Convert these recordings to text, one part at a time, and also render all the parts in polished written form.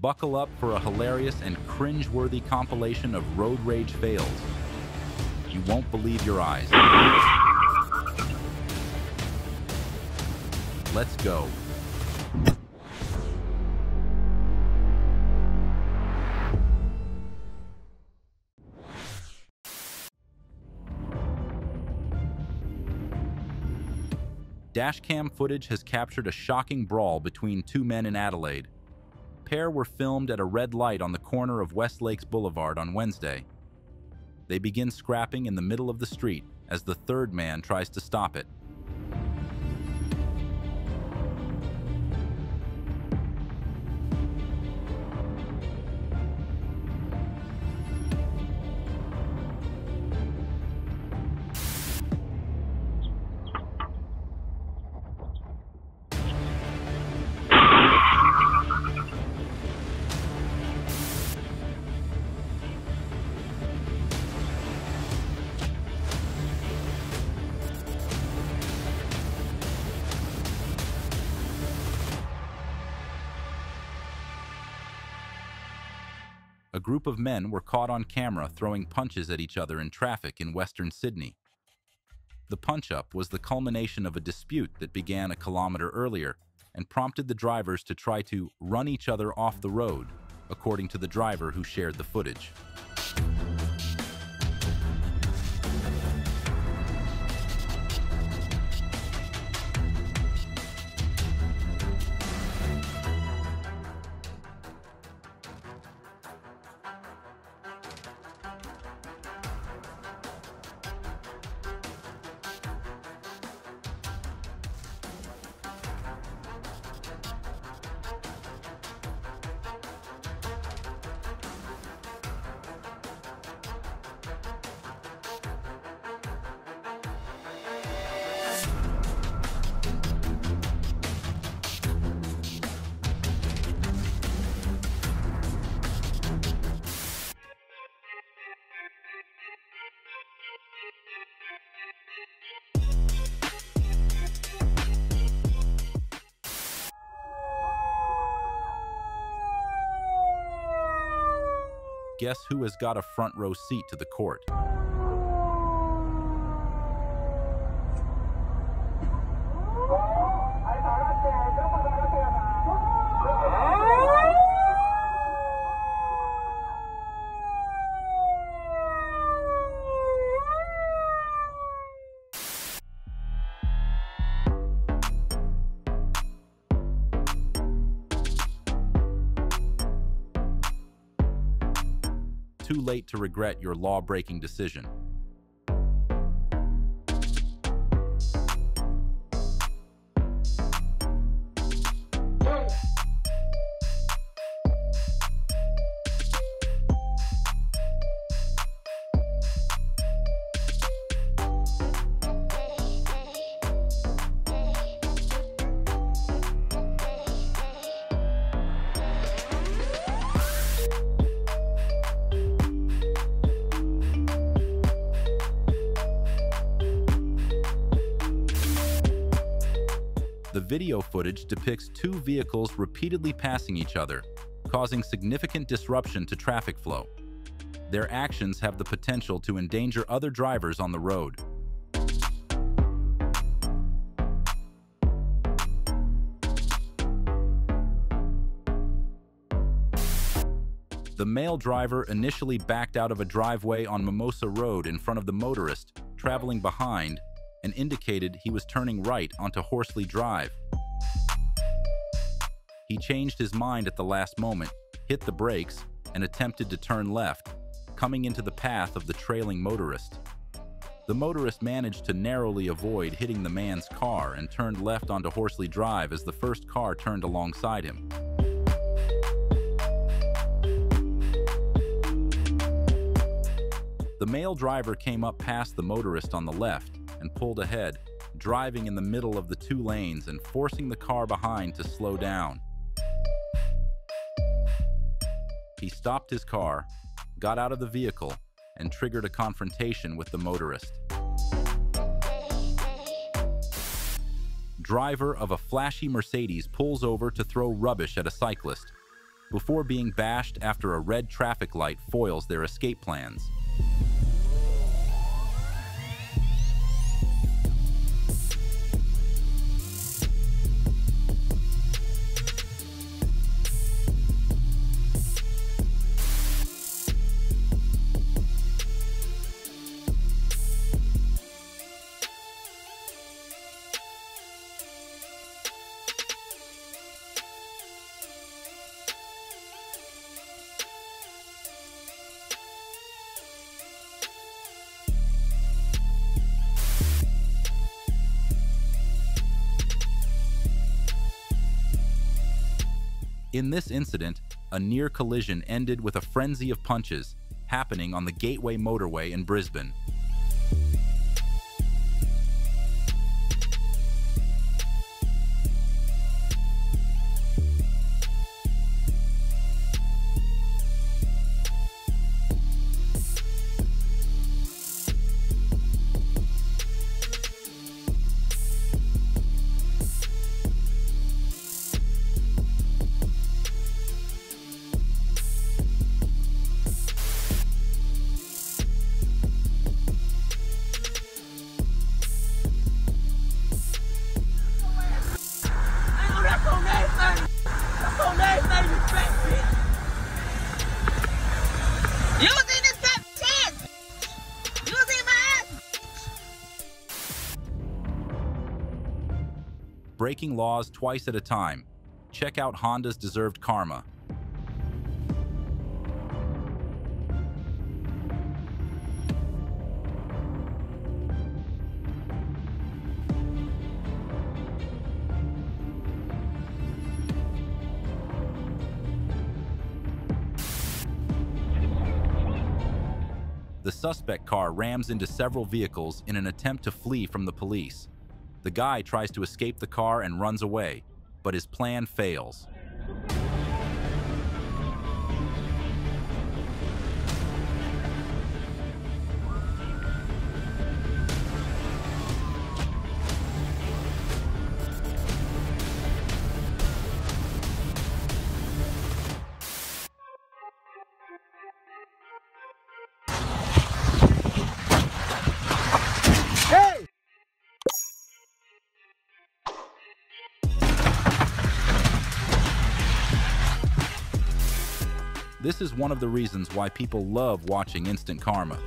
Buckle up for a hilarious and cringe-worthy compilation of road rage fails. You won't believe your eyes. Let's go. Dashcam footage has captured a shocking brawl between two men in Adelaide. The pair were filmed at a red light on the corner of West Lakes Boulevard on Wednesday. They begin scrapping in the middle of the street as the third man tries to stop it. A group of men were caught on camera throwing punches at each other in traffic in Western Sydney. The punch-up was the culmination of a dispute that began a kilometre earlier and prompted the drivers to try to run each other off the road, according to the driver who shared the footage. Guess who has got a front row seat to the court? Too late to regret your law-breaking decision. The video footage depicts two vehicles repeatedly passing each other, causing significant disruption to traffic flow. Their actions have the potential to endanger other drivers on the road. The male driver initially backed out of a driveway on Mimosa Road in front of the motorist traveling behind, and indicated he was turning right onto Horsley Drive. He changed his mind at the last moment, hit the brakes, and attempted to turn left, coming into the path of the trailing motorist. The motorist managed to narrowly avoid hitting the man's car and turned left onto Horsley Drive as the first car turned alongside him. The male driver came up past the motorist on the left and pulled ahead, driving in the middle of the two lanes and forcing the car behind to slow down. He stopped his car, got out of the vehicle, and triggered a confrontation with the motorist. Driver of a flashy Mercedes pulls over to throw rubbish at a cyclist. before being bashed after a red traffic light foils their escape plans. In this incident, a near collision ended with a frenzy of punches happening on the Gateway Motorway in Brisbane. Breaking laws twice at a time. Check out Honda's deserved karma. The suspect car rams into several vehicles in an attempt to flee from the police. The guy tries to escape the car and runs away, but his plan fails. This is one of the reasons why people love watching Instant Karma.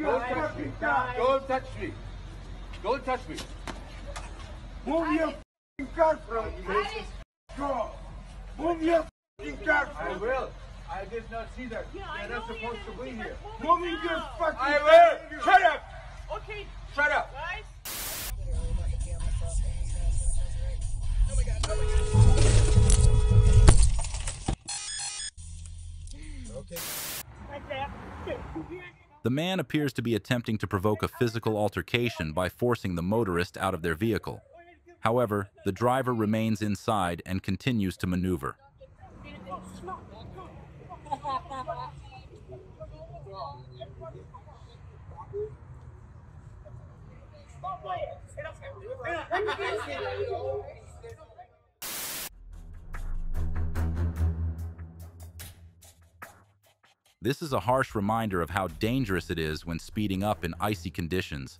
Don't touch me. Don't touch me. Move your f***ing car from me. Go. Move your f***ing car from me. I will. I did not see that. Yeah, they're not supposed to be here. Move your fucking car. I will. Shut up. Okay. Shut up. Guys. Oh my God. Oh my God. Okay. Like that. The man appears to be attempting to provoke a physical altercation by forcing the motorist out of their vehicle. However, the driver remains inside and continues to maneuver. This is a harsh reminder of how dangerous it is when speeding up in icy conditions.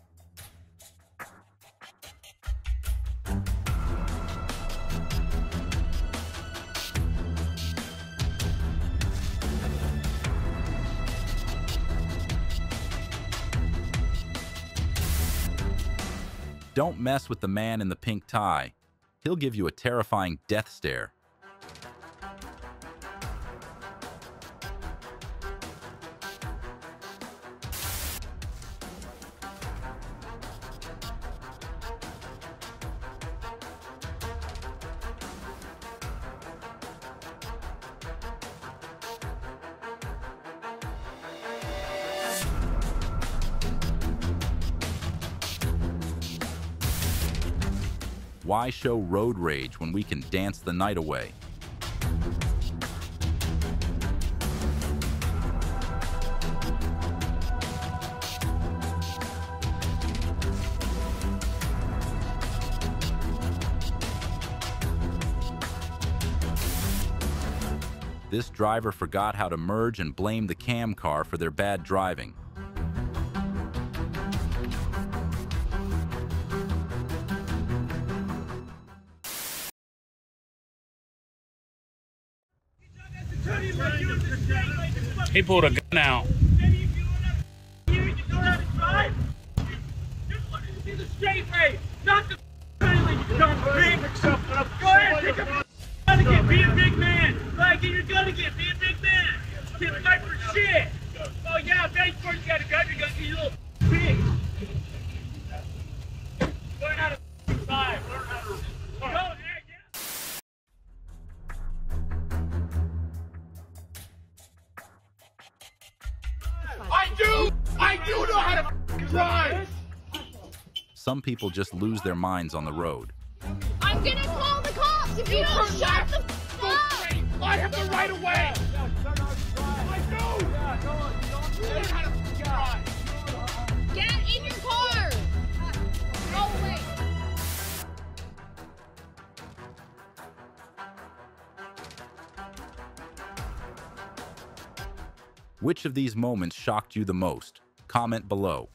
don't mess with the man in the pink tie. He'll give you a terrifying death stare. Why show road rage when we can dance the night away? This driver forgot how to merge and blamed the cam car for their bad driving. He pulled a gun out. Some people just lose their minds on the road. I'm gonna call the cops if you don't shut the f up! I have the right of way! I do! Get in your car! Go away! Which of these moments shocked you the most? Comment below.